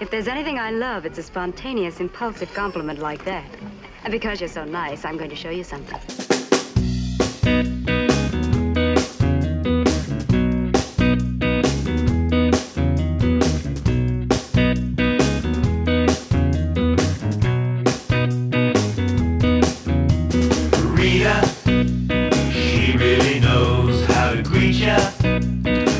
If there's anything I love, it's a spontaneous, impulsive compliment like that. And because you're so nice, I'm going to show you something. Rita, she really knows how to greet ya.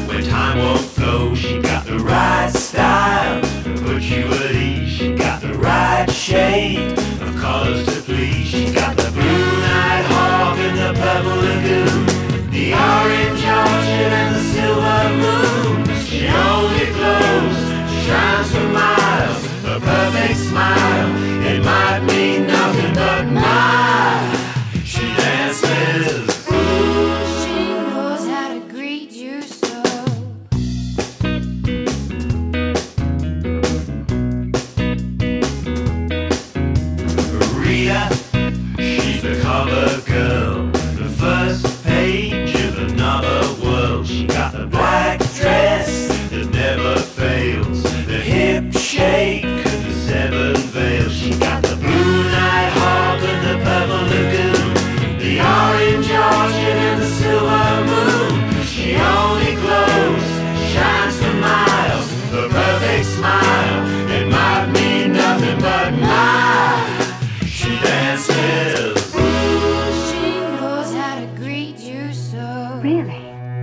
When time won't flow, she got the right style. Put you at ease, she got the right shade of colors to please. She got the blue nighthawk and the purple lagoon, the orange orchid and the silver moon. She only glows, she shines for miles, a perfect smile. It might mean nothing but mine. She dances.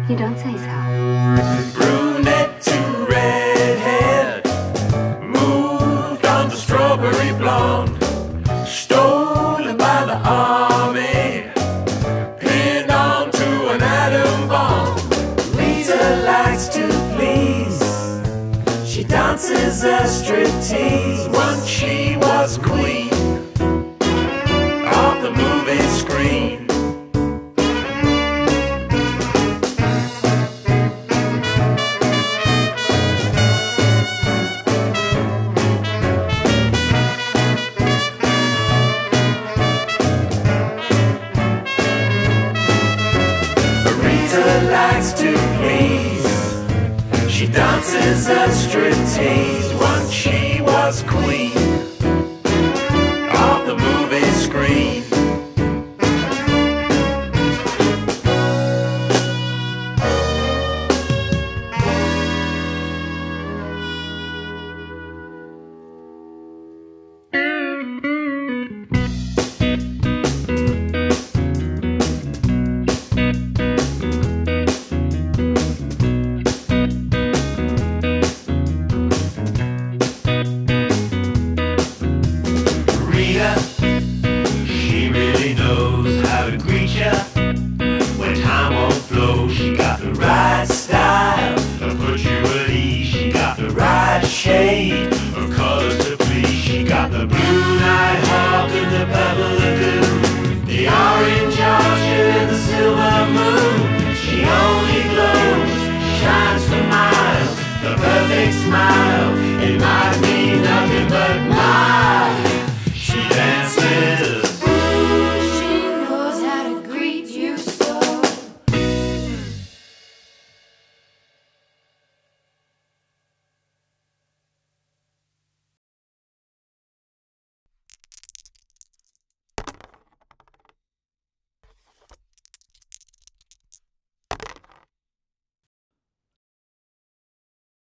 You don't say so. Brunette to redhead, moved on to strawberry blonde, stolen by the army, pinned on to an atom bomb. Lisa likes to please, she dances a striptease. Once she was queen of the movie screen. Likes to please, she dances a striptease. Once she was queen.